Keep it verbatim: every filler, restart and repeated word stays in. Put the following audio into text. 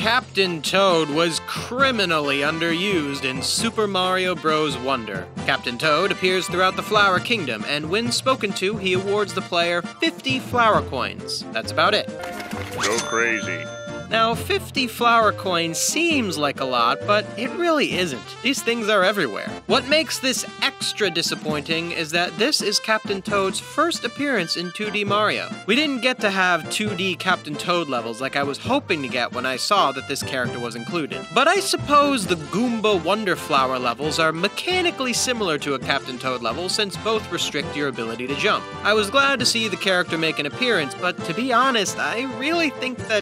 Captain Toad was criminally underused in Super Mario Bros. Wonder. Captain Toad appears throughout the Flower Kingdom, and when spoken to, he awards the player fifty flower coins. That's about it. Go crazy. Now, fifty flower coins seems like a lot, but it really isn't. These things are everywhere. What makes this extra disappointing is that this is Captain Toad's first appearance in two D Mario. We didn't get to have two D Captain Toad levels like I was hoping to get when I saw that this character was included. But I suppose the Goomba Wonderflower levels are mechanically similar to a Captain Toad level since both restrict your ability to jump. I was glad to see the character make an appearance, but to be honest, I really think that